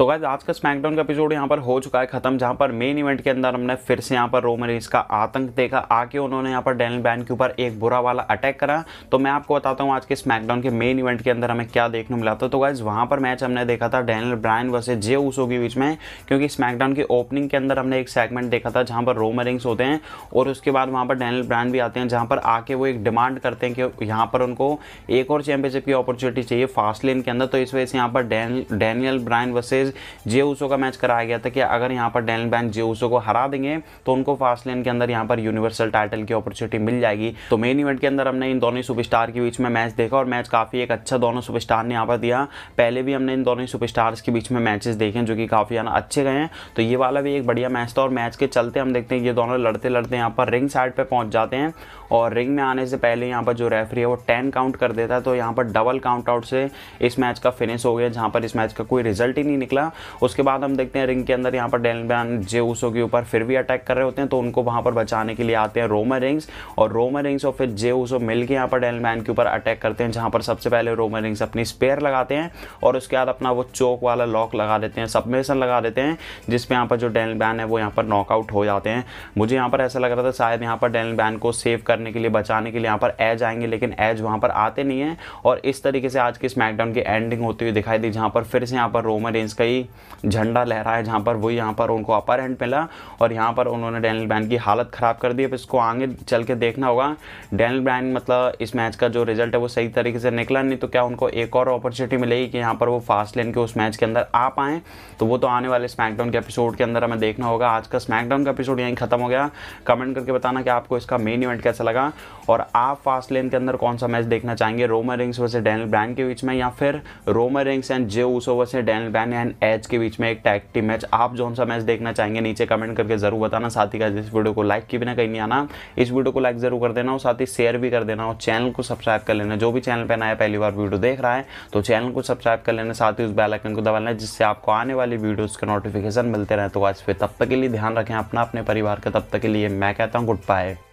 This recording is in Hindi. तो गाइस आज का स्मैकडाउन का एपिसोड यहाँ पर हो चुका है खत्म, जहाँ पर मेन इवेंट के अंदर हमने फिर से यहाँ पर रोमन रेंस का आतंक देखा। आके उन्होंने यहाँ पर डैनियल ब्रायन के ऊपर एक बुरा वाला अटैक करा। तो मैं आपको बताता हूँ आज के स्मैकडाउन के मेन इवेंट के अंदर हमें क्या देखने मिला था। तो गाइस वहाँ पर मैच हमने देखा था Daniel Bryan versus Jey Uso के बीच में, क्योंकि स्मैकडाउन के ओपनिंग के अंदर हमने एक सेगमेंट देखा था जहाँ पर रोमन रेंस होते हैं और उसके बाद वहाँ पर डैनियल ब्रायन भी आते हैं, जहाँ पर आके वो एक डिमांड करते हैं कि यहाँ पर उनको एक और चैंपियनशिप की अपॉर्चुनिटी चाहिए फास्टलेन के अंदर। तो इस वजह से यहाँ पर Daniel Bryan versus Jey Uso का मैच कराया गया था कि अगर यहाँ पर डैनियल ब्रायन जे ऊसो को हरा देंगे तो उनको फास्टलेन के अंदर यहाँ पर यूनिवर्सल टाइटल की अपॉर्चुनिटी मिल जाएगी। तो मेन इवेंट के अंदर हमने इन दोनों सुपरस्टार के बीच में मैच देखा और मैच काफी एक अच्छा दोनों सुपरस्टार ने यहाँ पर दिया। पहले भी हमने इन दोनों सुपरस्टार्स के बीच में मैचेस देखे जो कि काफी अच्छे गए हैं, तो ये वाला भी एक बढ़िया मैच था। और मैच के चलते हम देखते हैं ये दोनों लड़ते लड़ते यहाँ पर रिंग साइड पर पहुंच जाते हैं और रिंग में आने से पहले यहाँ पर जो रेफरी है वो 10 काउंट कर देता है। तो यहाँ पर डबल काउंट आउट से इस मैच का फिनिश हो गया, जहाँ पर इस मैच का कोई रिजल्ट ही नहीं निकला। उसके बाद हम देखते हैं रिंग के अंदर यहाँ पर डैनियल ब्रायन जे ऊसो के ऊपर फिर भी अटैक कर रहे होते हैं, तो उनको वहां पर बचाने के लिए आते हैं रोमन रेंग्स और फिर जे ऊसो मिलकर यहाँ पर डैनियल ब्रायन के ऊपर अटैक करते हैं, जहां पर सबसे पहले रोमन रेंग्स अपनी स्पेयर लगाते हैं और उसके बाद अपना वो चोक वाला लॉक लगा देते हैं, सबमिशन लगा देते हैं, जिसपे यहाँ पर जो डैनियल ब्रायन है वो यहाँ पर नॉकआउट हो जाते हैं। मुझे यहाँ पर ऐसा लग रहा था शायद यहाँ पर डैनियल ब्रायन को सेव करने के लिए, बचाने के लिए यहाँ पर एज आएंगे, लेकिन एज वहां पर आते नहीं है और इस तरीके से आज के स्मैकडाउन की एंडिंग होती हुई दिखाई दी, जहां पर फिर से यहाँ पर रोमन रेंग्स झंडा लहरा है, जहां पर वो यहाँ पर उनको अपर हैंड मिला और यहाँ पर उन्होंने डैनियल ब्रायन की हालत खराब कर दी। अब इसको आगे चल के देखना होगा डैनियल ब्रायन मतलब इस मैच का जो रिजल्ट है वो सही तरीके से निकला नहीं तो क्या उनको एक और अपॉर्चुनिटी मिलेगी कि यहाँ पर वो फास्टलेन के उस मैच के अंदर आ पाएँ, तो वो तो आने वाले स्मैकडाउन के एपिसोड के अंदर हमें देखना होगा। आज का स्मैकडाउन का एपिसोड यहीं खत्म हो गया। कमेंट करके बताना कि आपको इसका मेन इवेंट कैसा लगा और आप फास्टलेन के अंदर कौन सा मैच देखना चाहेंगे, Roman Reigns versus Daniel Bryan के बीच में या फिर Roman Reigns and Jey Uso versus Daniel Bryan and Edge के बीच में एक टैग टीम मैच। आप जो सा मैच देखना चाहेंगे नीचे कमेंट करके जरूर बताना। साथ ही का इस वीडियो को लाइक किए बिना कहीं नहीं आना, इस वीडियो को लाइक जरूर कर देना और साथ ही शेयर भी कर देना और चैनल को सब्सक्राइब कर लेना। जो भी चैनल पर नया पहली बार वीडियो देख रहा है तो चैनल को सब्सक्राइब कर लेना, साथ ही उस बेल आइकन को दबा लेना जिससे आपको आने वाली वीडियोज़ का नोटिफिकेशन मिलते रहे। तो आज फिर तब तक के लिए ध्यान रखें अपना, अपने परिवार का। तब तक के लिए मैं कहता हूँ गुड बाय।